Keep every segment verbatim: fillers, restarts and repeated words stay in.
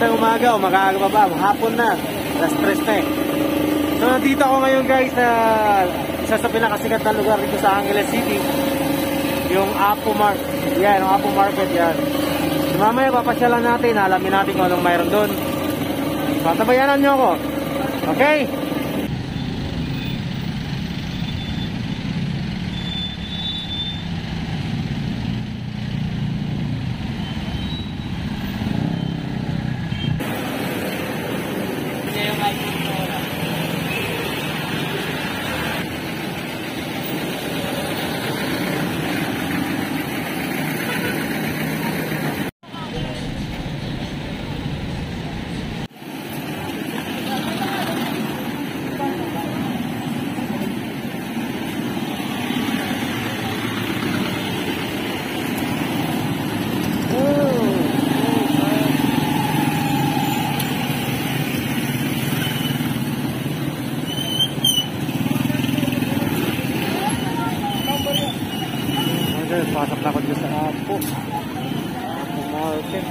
Magandang umaga o makaaga pa ba? Hapon na. Alas tres na eh. So nandito ako ngayon guys sa isa sa pinakasikat na lugar dito sa Angeles City. Yung Apo Market. Yan, yung Apo Market yan. So, mamaya papasyalan natin. Alamin natin kung anong mayroon doon. Patabayanan nyo ako. Okay? Pasok na ko dito sa Apo Apo Market.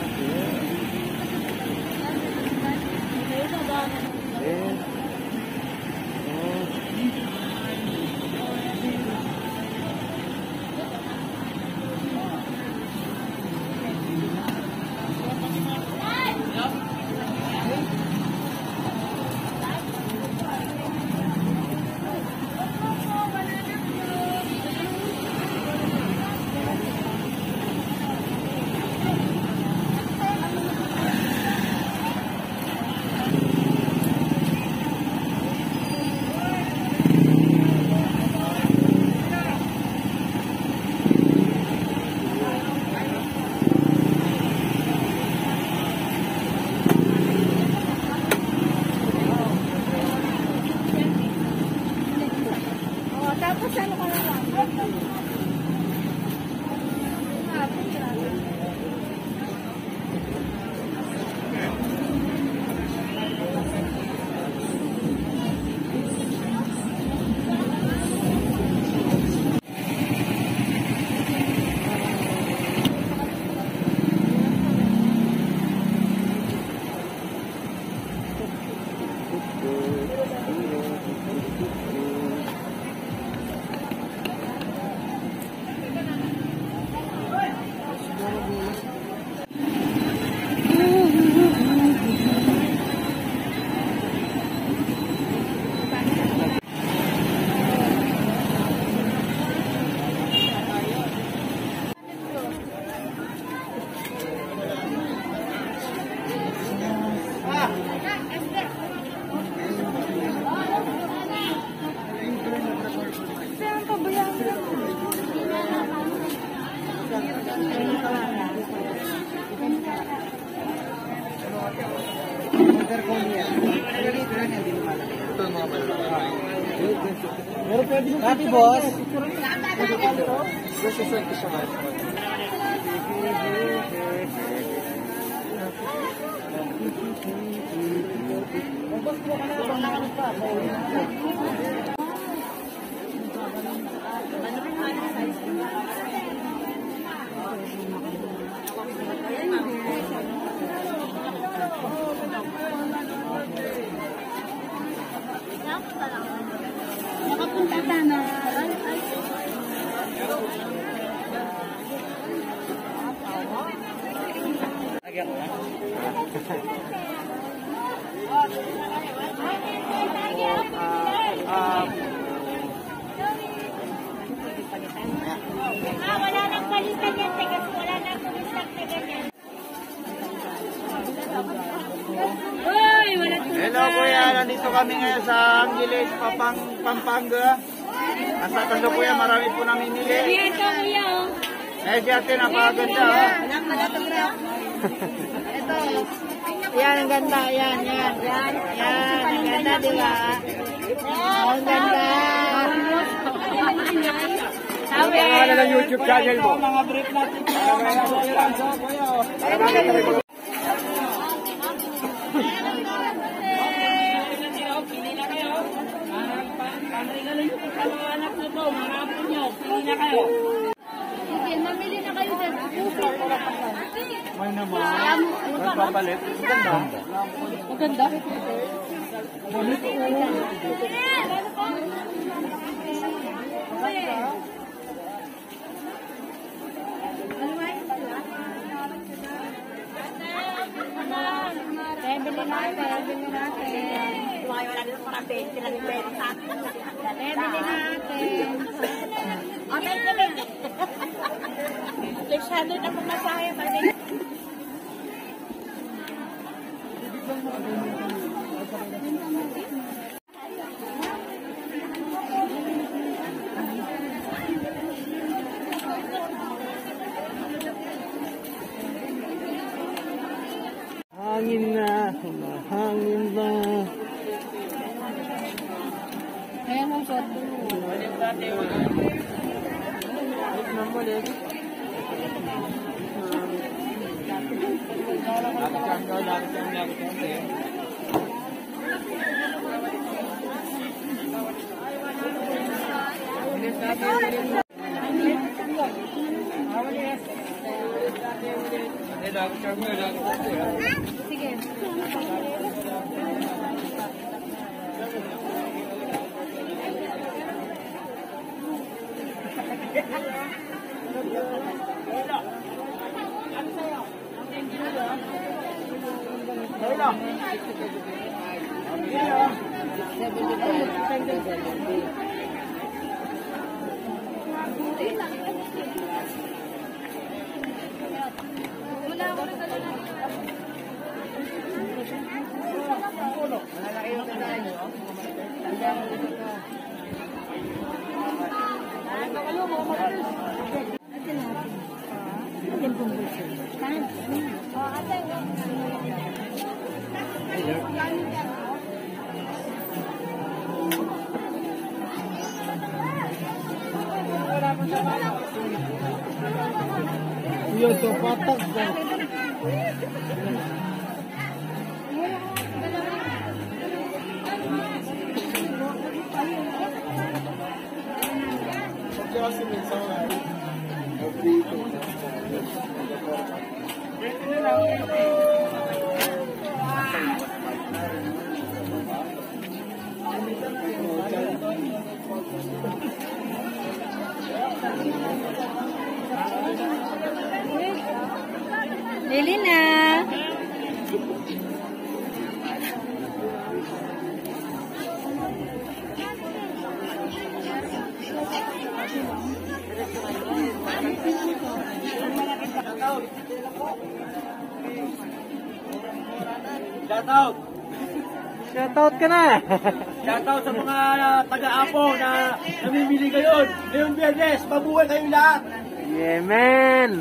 Happy boss. This is like so much. Hello kuya, nandito kami ngayon sa Angeles, Pampanga. Nasa tando kuya, marami po namin nili. Dito kuya. Eh si ate, napakaganda ha. Ito. Yan, ang ganda. Yan, yan. Yan, ang ganda, di ba? Ang ganda. Sabi. Ano na YouTube channel mo? Mga brief natin. Para bakit rin. May Ayaw naman. Magpapalit. Maganda. Maganda. Hangin na, humahangin na. Kaya mo sa doon. Balik dati. Balik na balik. Sige. Yo to patak dah. Lilina. Shout out. Shout out ka na. Shout out sa mga taga-Apo na namimili ngayon. Ngayon Biyernes, mabuhay kayo lahat. Yeah, man.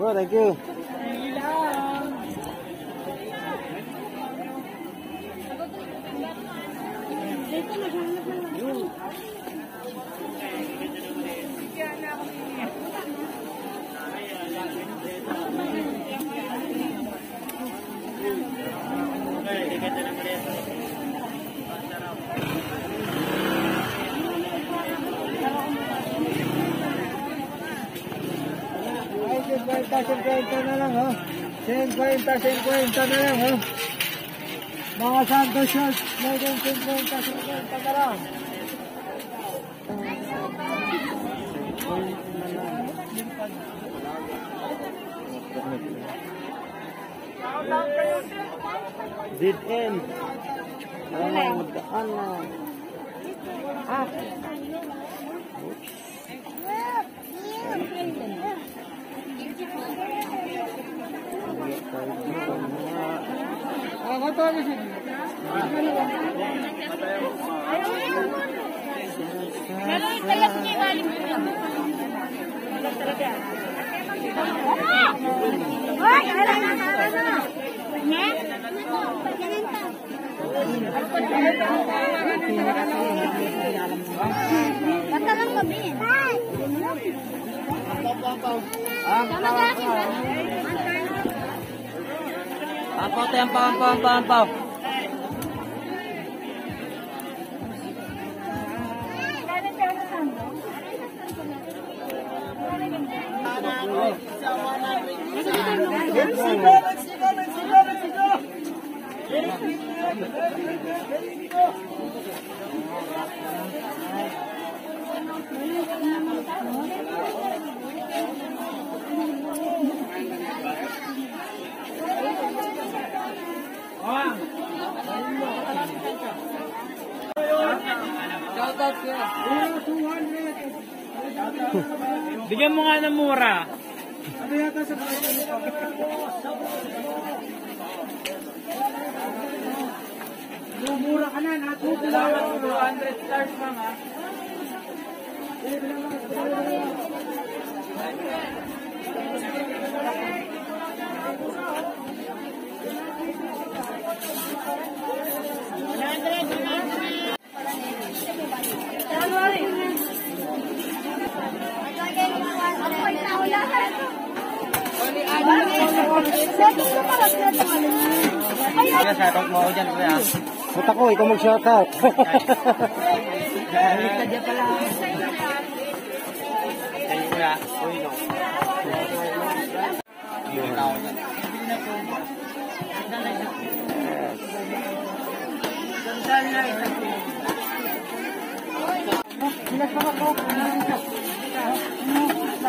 Well, thank you. one forty na lang, oh. one forty, one forty na lang, oh. Mga Santo Short, mayroon one forty, one forty na lang. Dead end. Alam mo, magdaan na. Ah. Oops. Ang pao, ang pao, ang pao, ang pao. Bigyan mo nga ng mura. Ano yata sa mga ito? Mura ka na, natutulangan ko two hundred stars lang ha. Shoutout mo ako dyan, kuya. Buta ko, ikaw mag-shoutout. Nalita dyan pala. Ayun, kuya. Uy, no. Ayun ako dyan. Sandal na isa po. Sinas pa ako.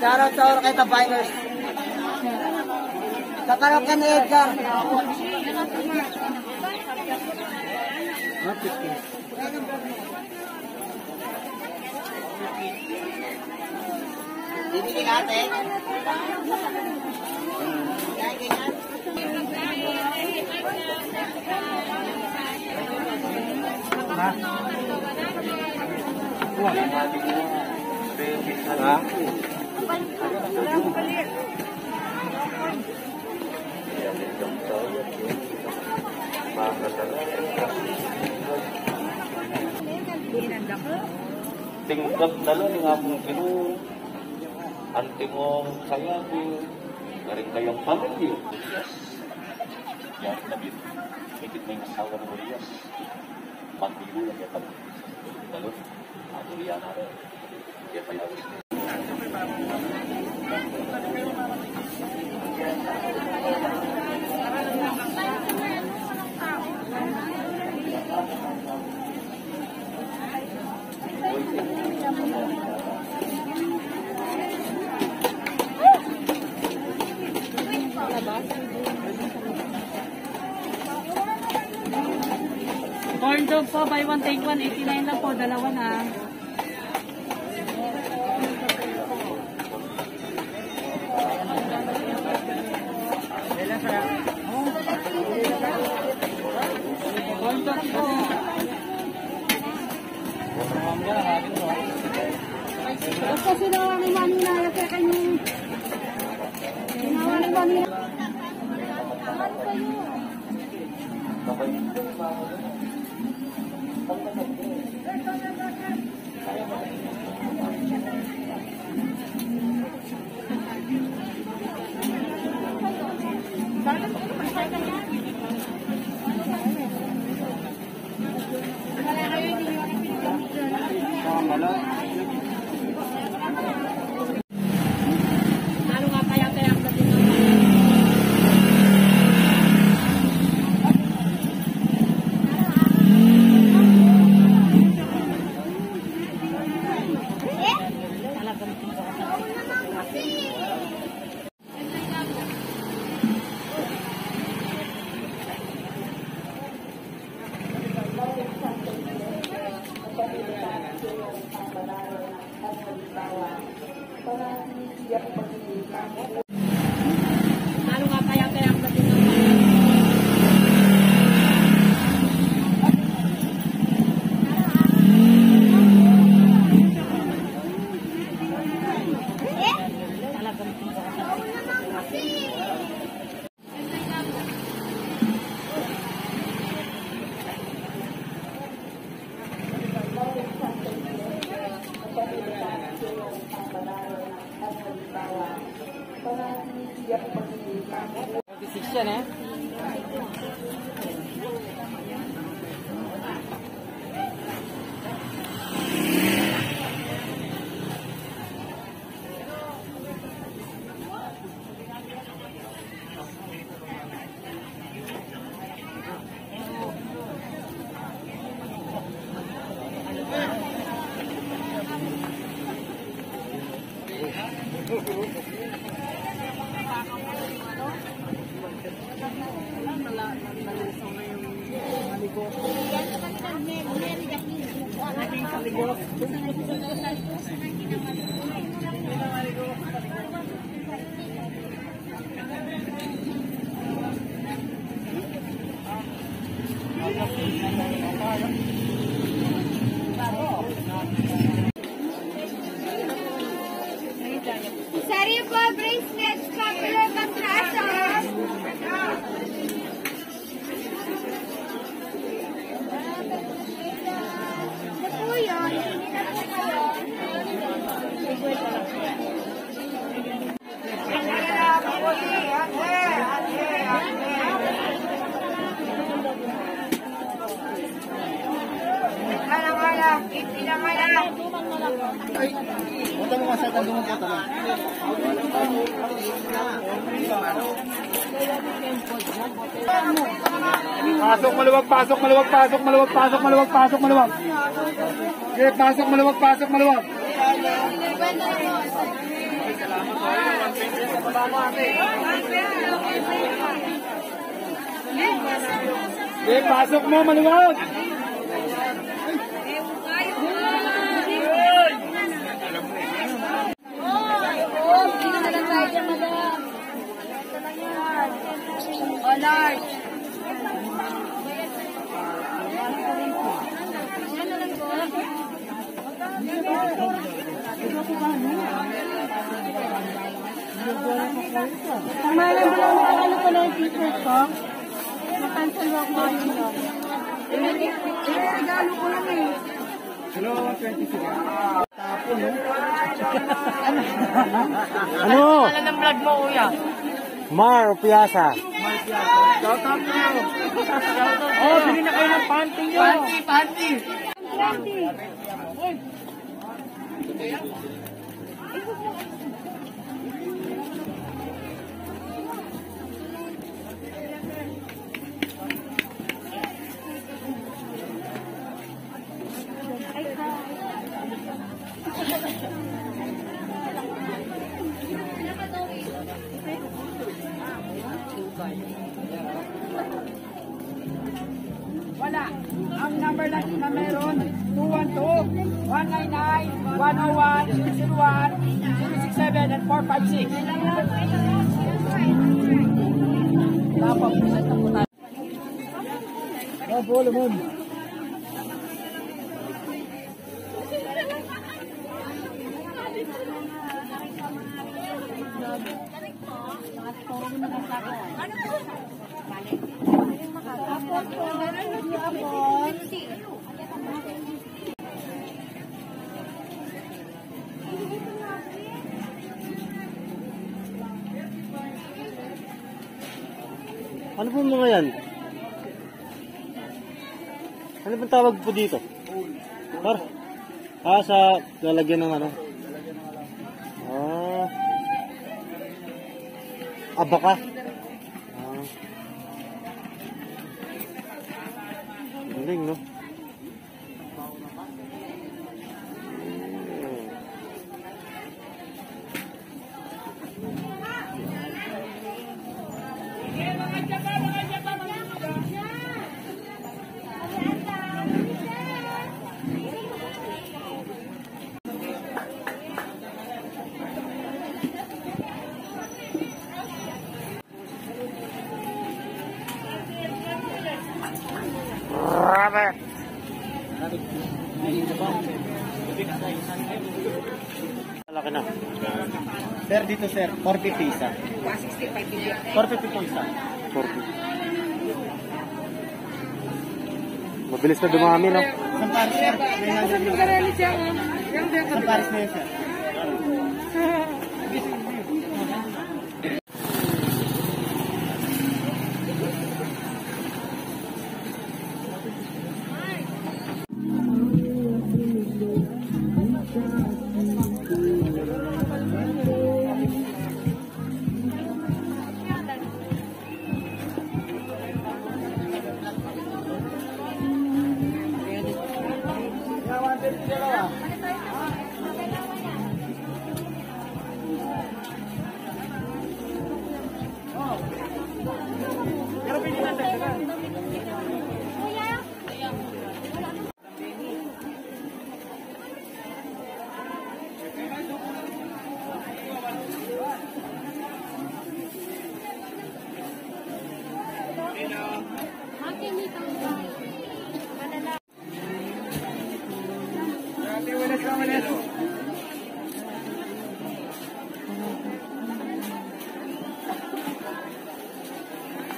Shout out kay Tabainers. Tatanggap ka ni Edgar. Bibili natin. Ha? Ha? Tingkat dalam yang aku kira, antimong saya tu dari kaya paling dia. Ya, tapi sedikit mengesalkan beliau, mati dulu lagi tapi dalam aku lihat ada dia banyak. Corn dog po, buy one take one, eighty-nine lang po, dalawa na. Kasi daw ang manila sa kanyang nawalan ba nila? Terima kasih. Section eh. Sorry for brings next couple of pasok maluwag pasok maluwag pasok maluwag pasok maluwag pasok maluwag okay, pasok maluwag pasok maluwag okay, pasok mo maluwag Mayroon mo lang nakakalo ko na yung picture ko. Nakansal mo ako ngayon. Nagalo ko lang eh. Hello, twenty-six. Tapo, no? Ano? Ano ng vlog mo, kuya? Mar o Piasa? Mar Piasa. Shout out to you. Oh, bili na kayo ng panty nyo. Panty, panty. Panty. Uy. Wala. Ang number na na meron two one two, one nine nine, one oh one, zero zero one, zero six seven at four five six. Tapos na po tayo. Oh, bolo mo. Ano po mga yan? Ano pong tawag po dito? Par? Ah, sa lalagyan ng ano? Ah. Abaka? Ah. Galing, no? Thank you. Malaki na. Sir, dito sir, four fifty isa. four fifty po isa. four fifty. Mabilis na dumami, no? Isang pares, sir. Isang pares na yun, sir.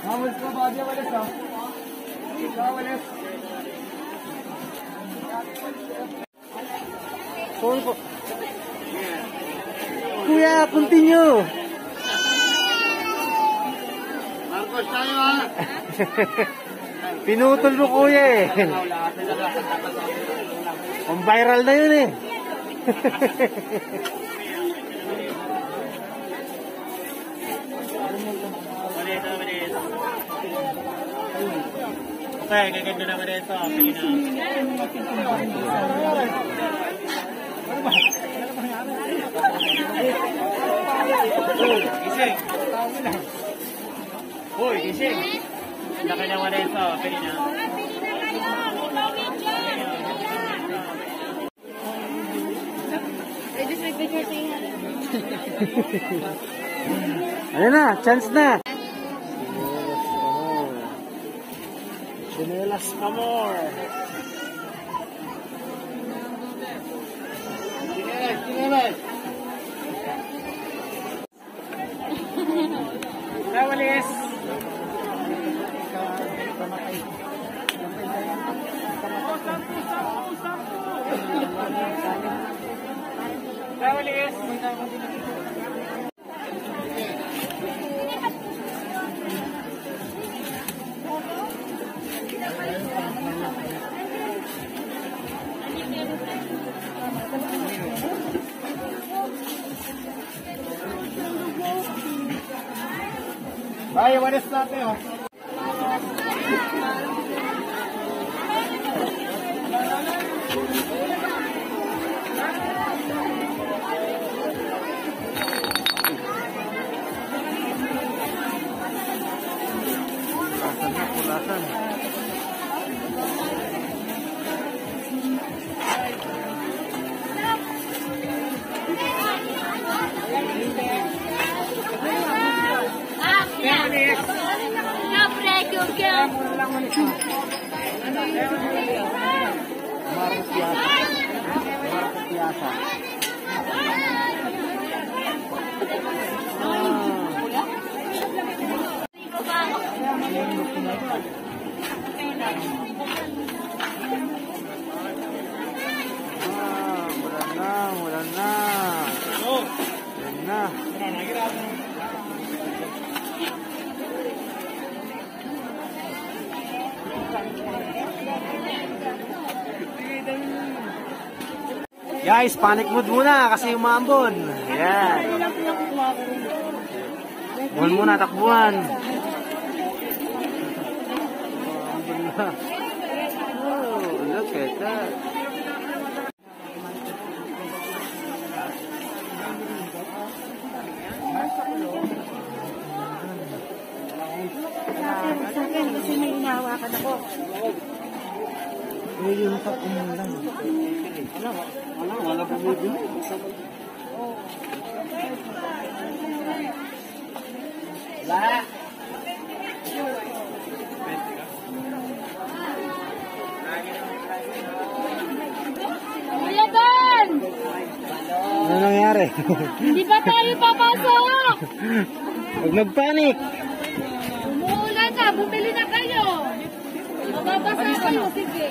हम इसको बाजे वाले साहब वाले कौन को Kuya, continue. Marcos tayo ha. Pinutol mo kuya eh. Ang viral na yun eh. Okay, gaganda naman ito. Gising. Uy, gising. Laki naman ito. Pili na. Ano na, chance na. Chinelas Amor. Chinelas, chinelas. Travelis. Travelis. Ay, buenas tardes. Guys, panic mood muna kasi umaambon. Ayan. Buwan muna, takbuhan. Oh, look at that. Sa akin, kasi may inahawakan ako. May inutak umulang. Wala, wala, wala po mo dyan. Wala. Kuya Dan! nangyari? Hindi ba tayo papasok? Huwag magpanik. Umuulan na, bumili na kayo. Mababasa kayo, sige.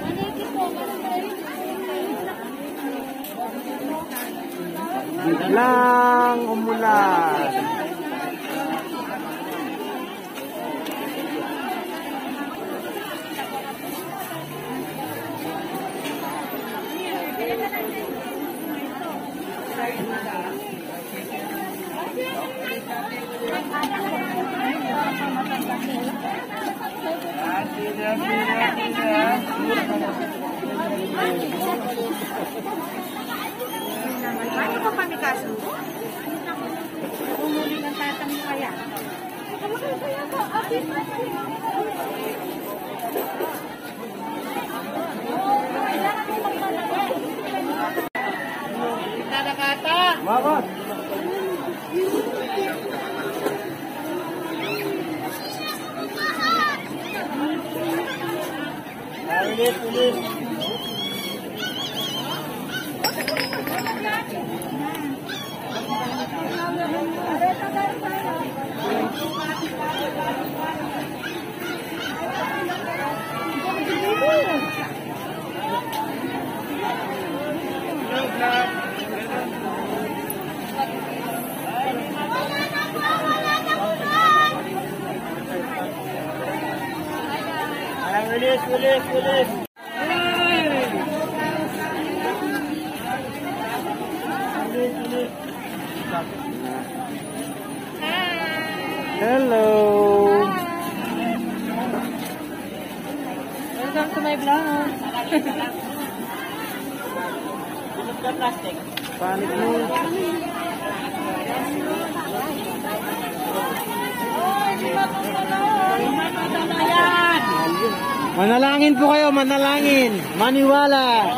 Maniki po, maniki po. Lang umulan. Ano pa kami kaso? Umuli ng tatang mo kaya? Tatakata! Bakot! Pulis, pulis. Pulis, pulis, pulis. Hello. Welcome to my vlog. Plastic. Panik mo. Manalangin po kayo, manalangin. Maniwala.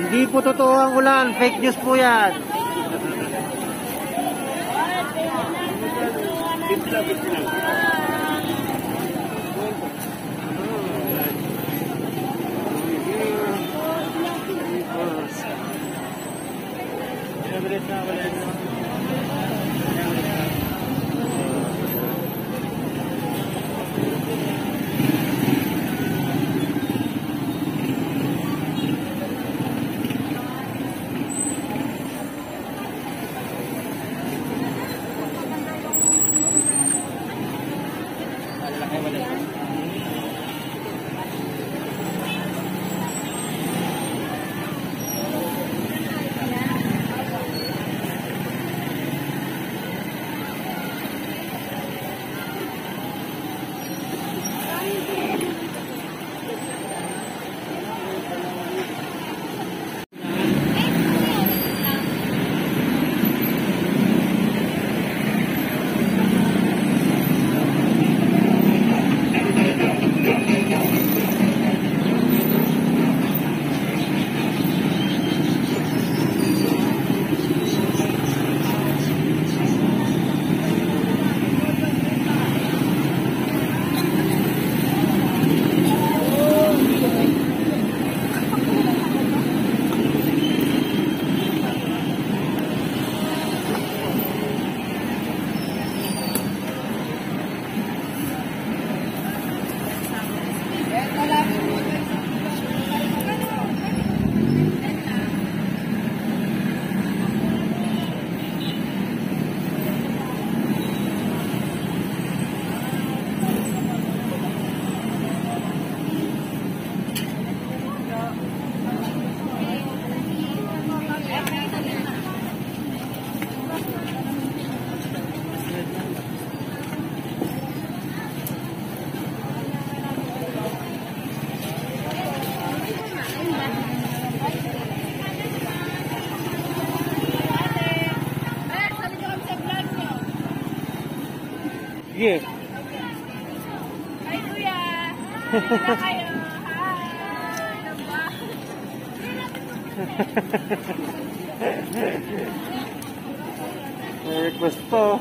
Hindi po totoo ang ulan, fake news po yan. Yeah. Hi, Kuya! Hi! Hi! May request po.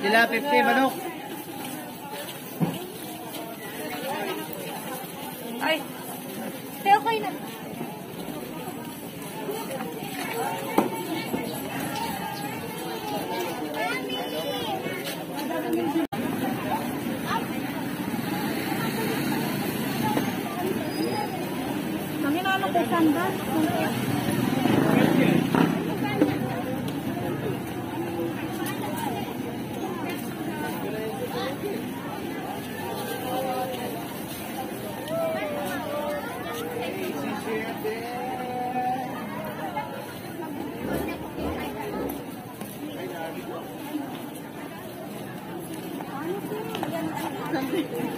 Sila fifty manok. Ay. Tayo kayo na. Kami na ano kay Sandas. Thank you.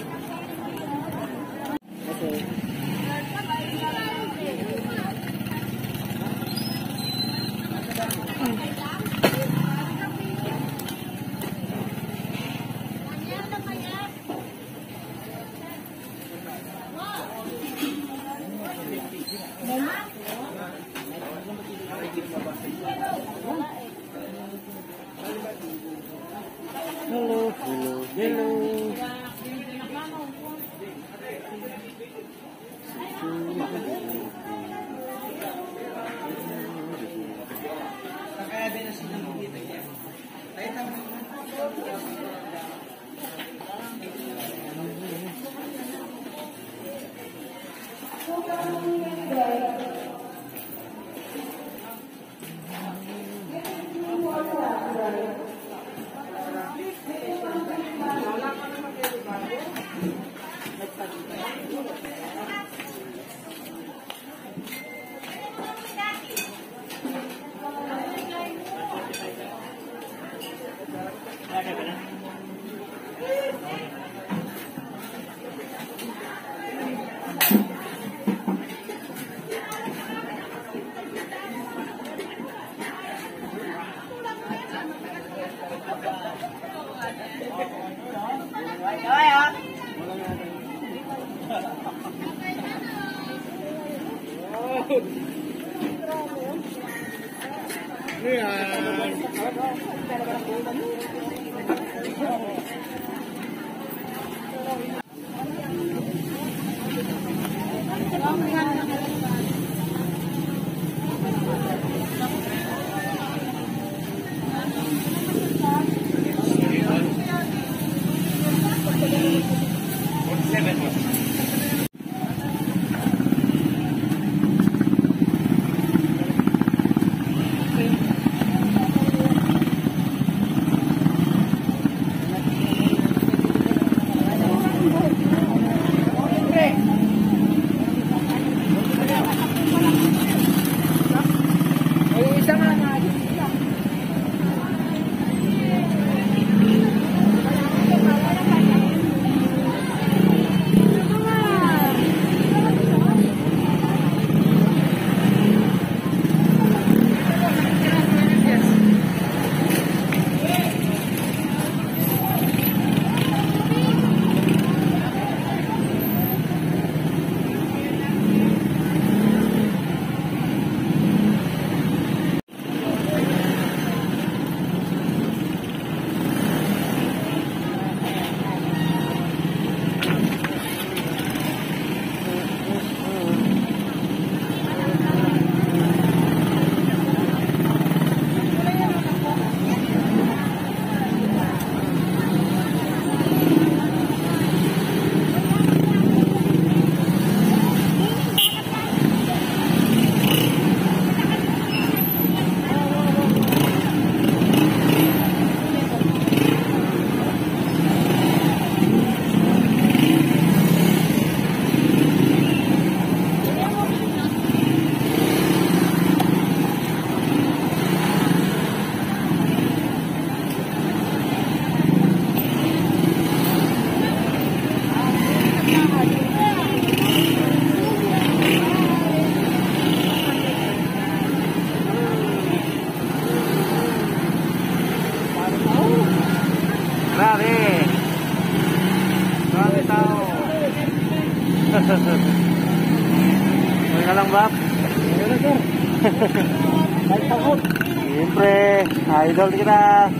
Idol kita.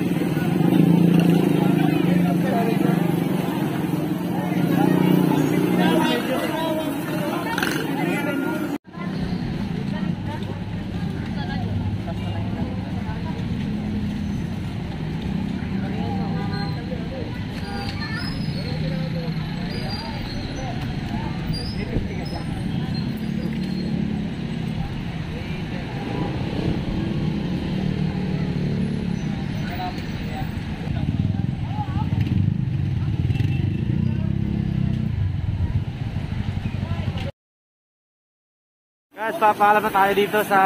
Guys, papaalam na tayo dito sa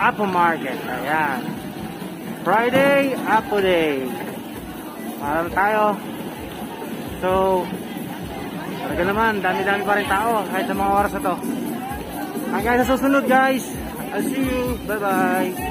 Apo Market. Ayan, Friday, Apo Day. Paalam tayo. So, talaga naman, dami-dami pa rin tao kahit sa mga oras na to. Hanggang sa susunod guys. I'll see you. Bye-bye.